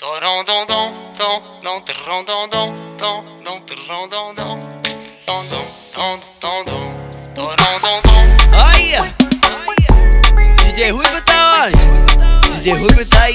Torão dom dom dom dom terrão dom dom dom dom terrão dom dom dom dom dom dom dom torão dom dom. Olha, DJ Rhuivo tá onde? DJ Rhuivo tá aí.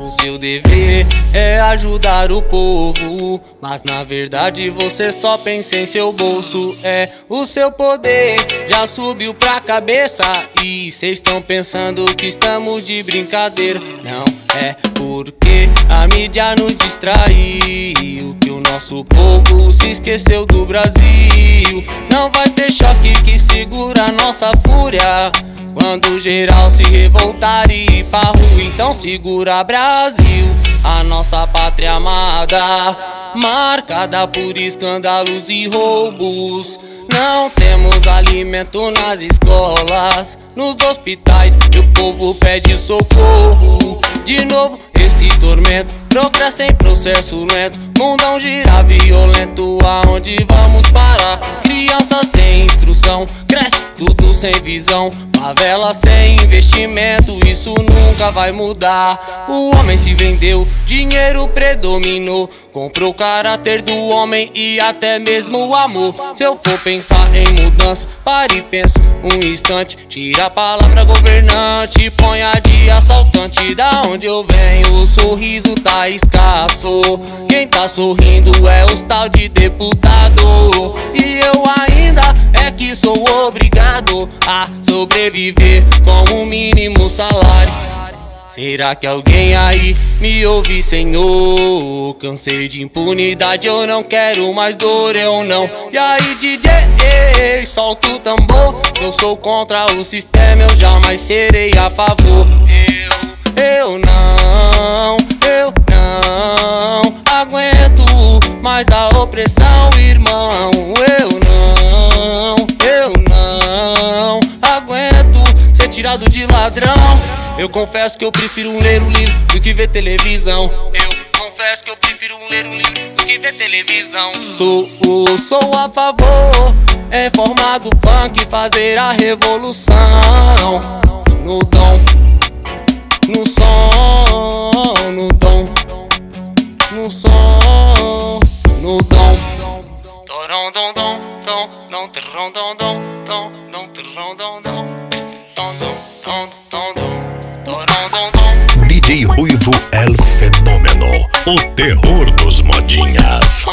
O seu dever é ajudar o povo, mas na verdade você só pensa em seu bolso. É, o seu poder já subiu pra cabeça e cês tão pensando que estamos de brincadeira. Não, é porque a mídia nos distraiu que o nosso povo se esqueceu do Brasil. Não vai ter choque que segura a nossa fúria quando geral se revoltar e ir pra rua. Então segura, Brasil, a nossa pátria amada, marcada por escândalos e roubos. Não temos alimento nas escolas, nos hospitais e o povo pede socorro. De novo esse tormento, progresso em processo lento, mundão gira violento, aonde vamos parar? Crianças sem instrução, cresce tudo sem visão, favela sem investimento, isso nunca vai mudar. O homem se vendeu, dinheiro predominou, comprou o caráter do homem e até mesmo o amor. Se eu for pensar em mudança, pare e pensa um instante, tira a palavra governante, põe a de assaltante. Da onde eu venho o sorriso tá escasso, quem tá sorrindo é os tal de deputado. E eu ainda é que sou obrigado a sobreviver com o mínimo salário. Será que alguém aí me ouve, Senhor? Cansei de impunidade, eu não quero mais dor, eu não. E aí DJ, solta o tambor, eu sou contra o sistema, eu jamais serei a favor. Eu não aguento mais a opressão, irmão. Eu não aguento ser tirado de ladrão. Eu confesso que eu prefiro ler um livro do que ver televisão. Eu confesso que eu prefiro ler um livro do que ver televisão. Sou a favor, é formar do funk, fazer a revolução. No dom, no som, no dom, no som, no dom. Torão dom dom dom dom terrão dom dom dom dom terrão dom dom dom dom dom dom. DJ Rhuivo, El Fenômeno, o terror dos modinhas.